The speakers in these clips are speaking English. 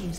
team's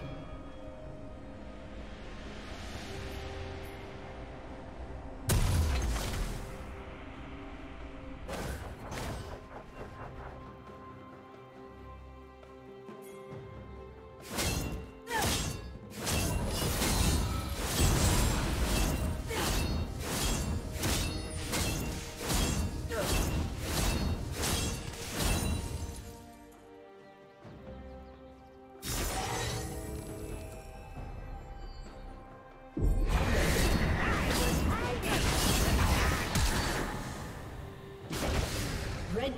Red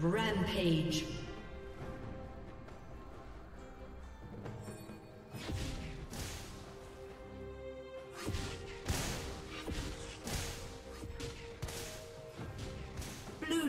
Rampage. Blue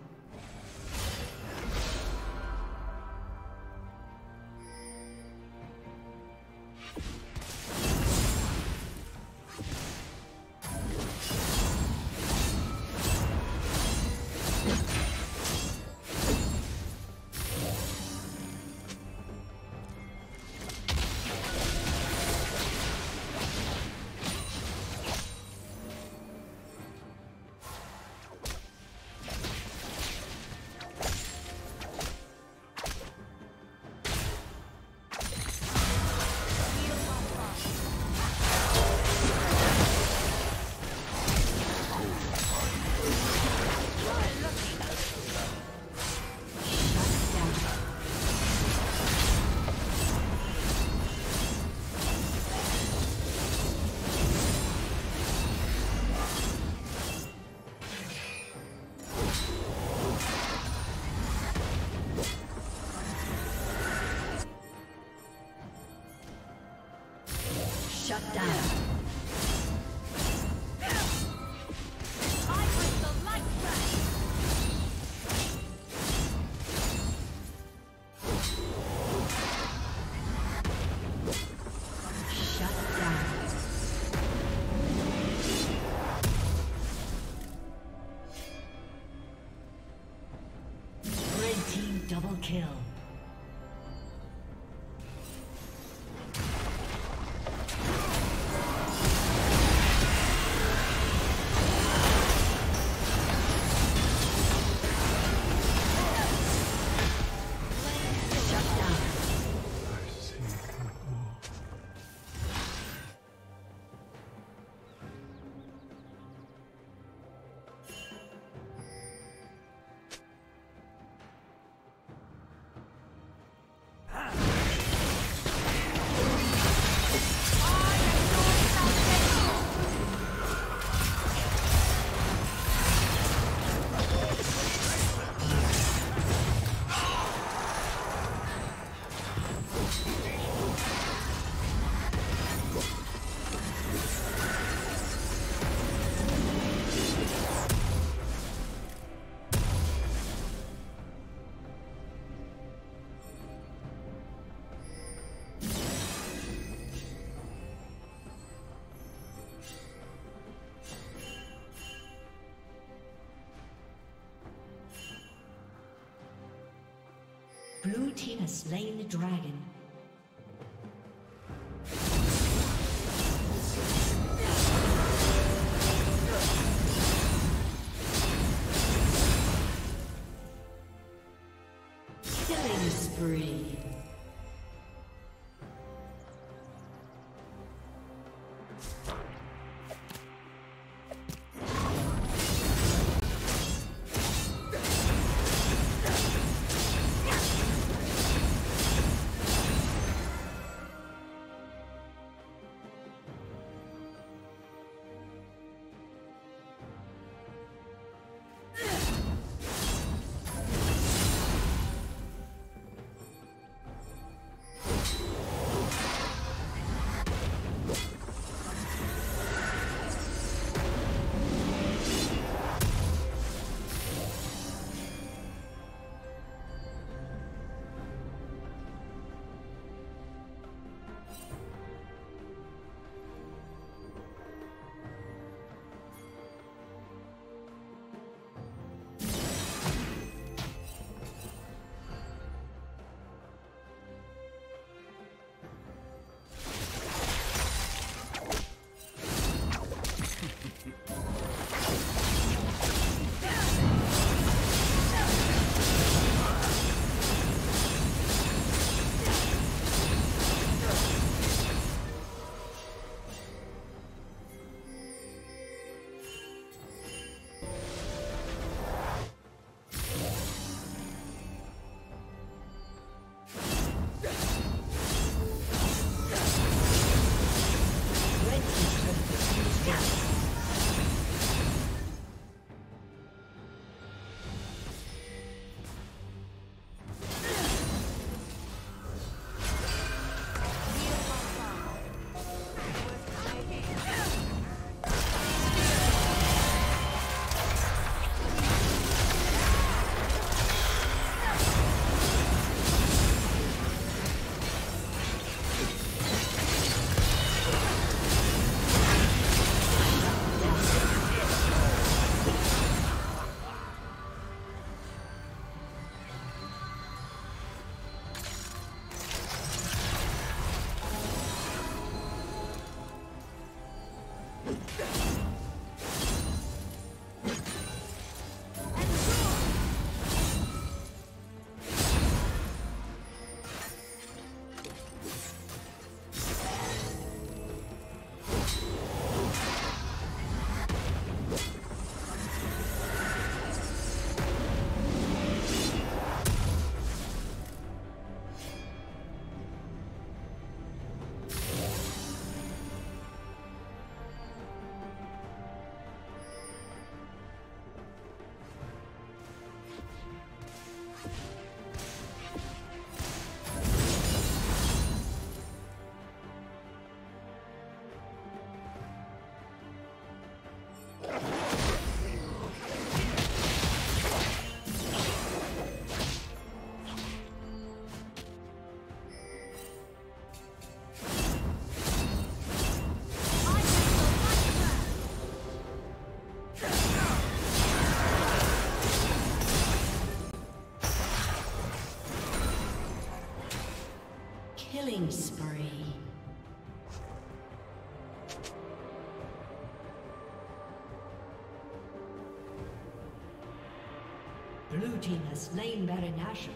Shut down. I bring the light back. Shut down. Red team double kill. Blue team has slain the dragon. Killing spree. Killing spree. Blue team has slain Baron Nashor.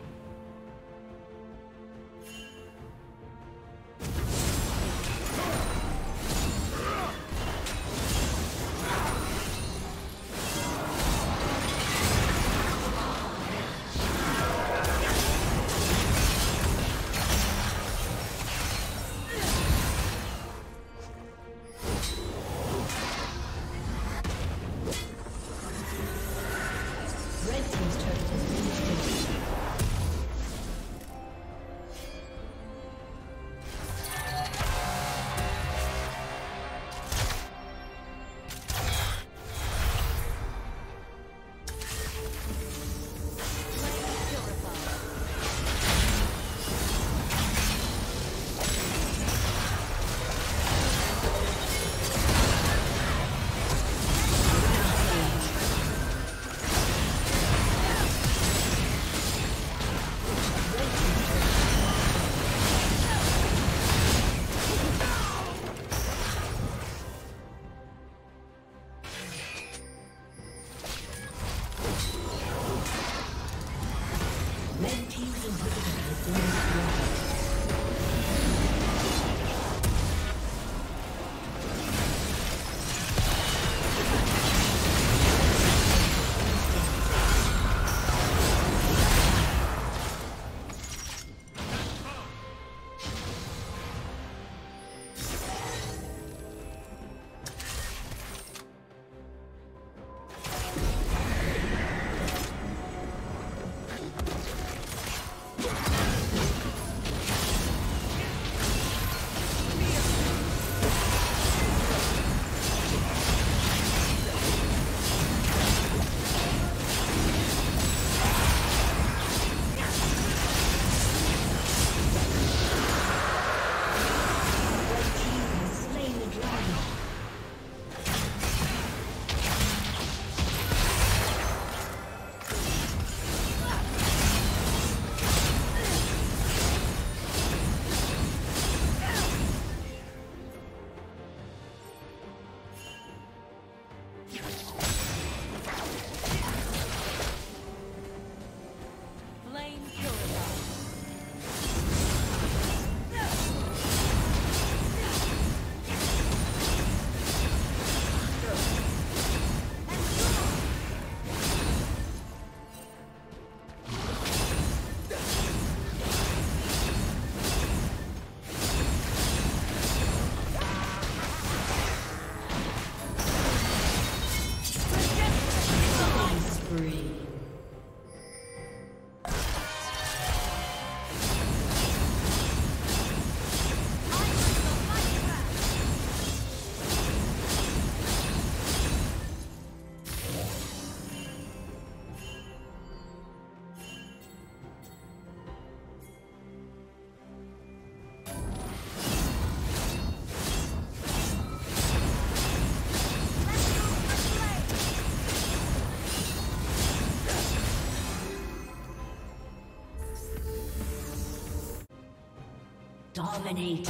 Dominating.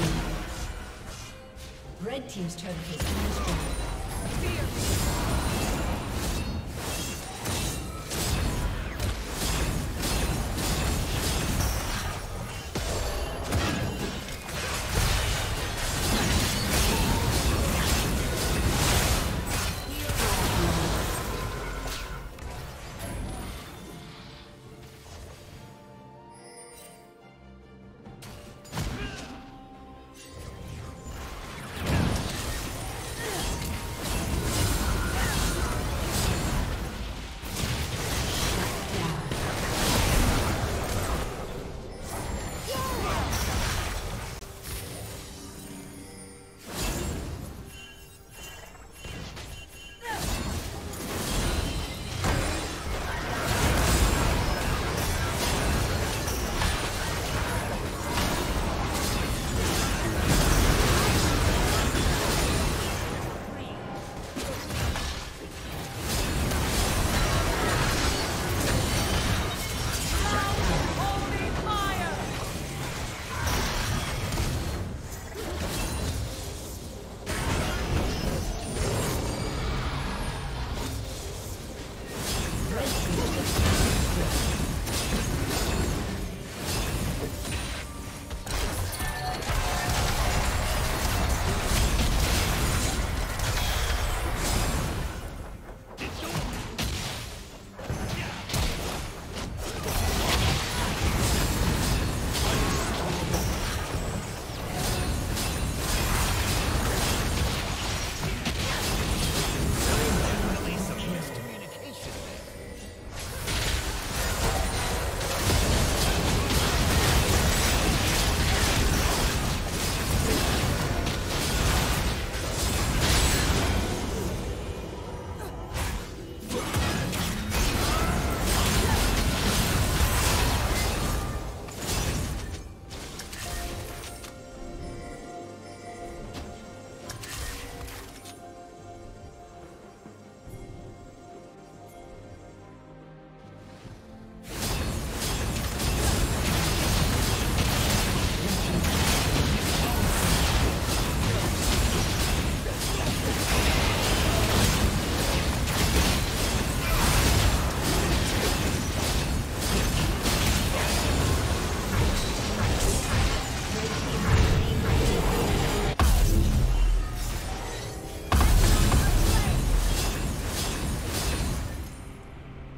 Red team's turret has been destroyed. Fear.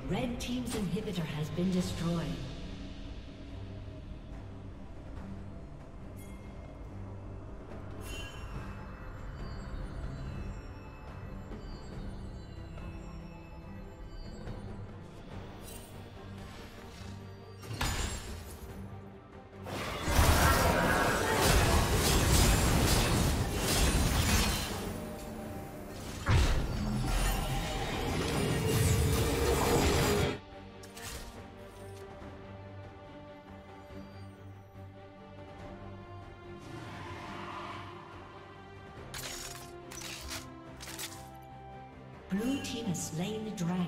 Red team's inhibitor has been destroyed. Blue team has slain the dragon.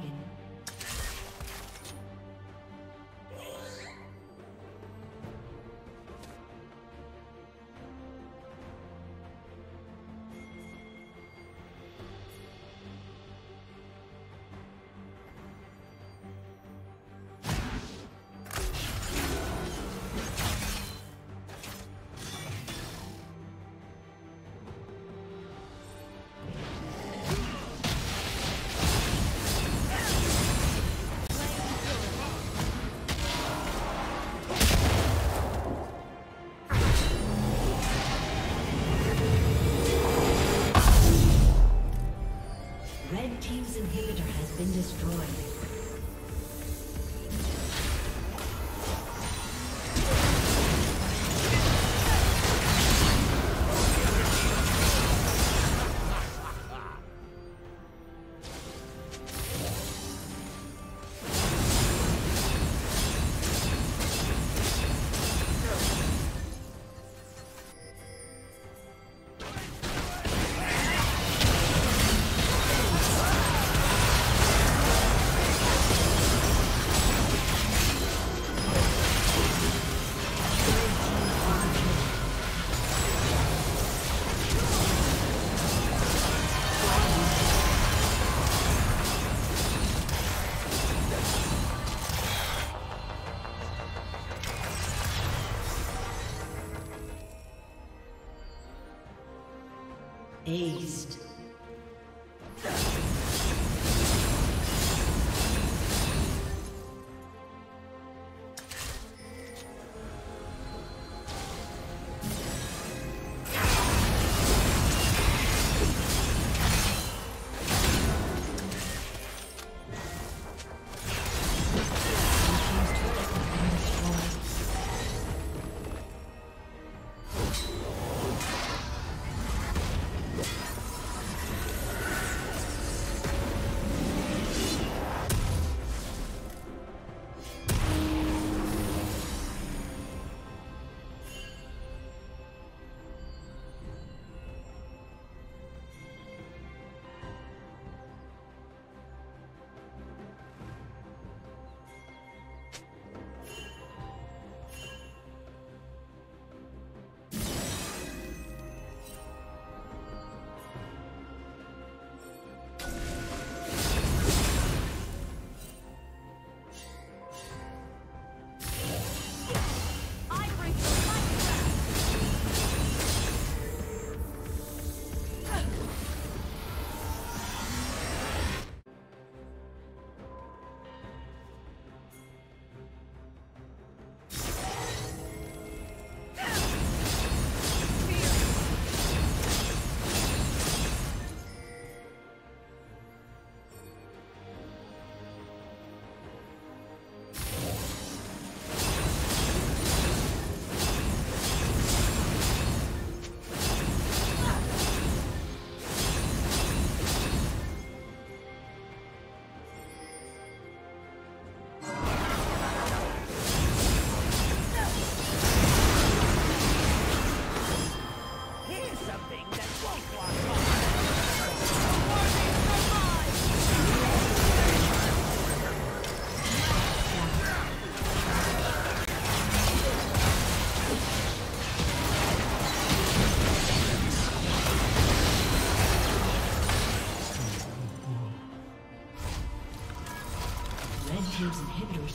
Aced.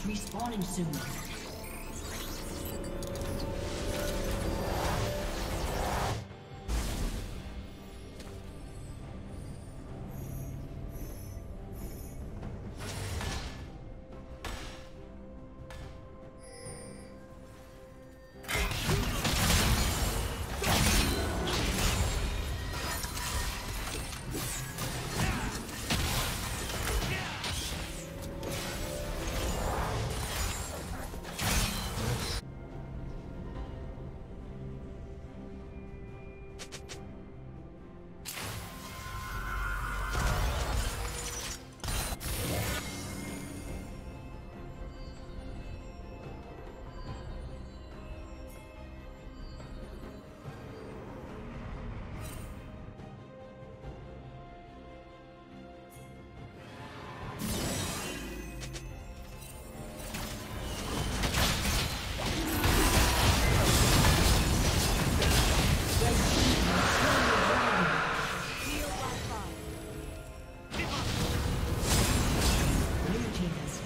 Respawning soon.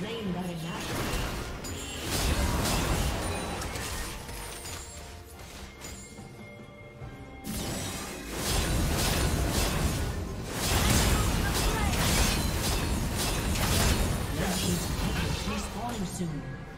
slain Baron Nashor. Soon.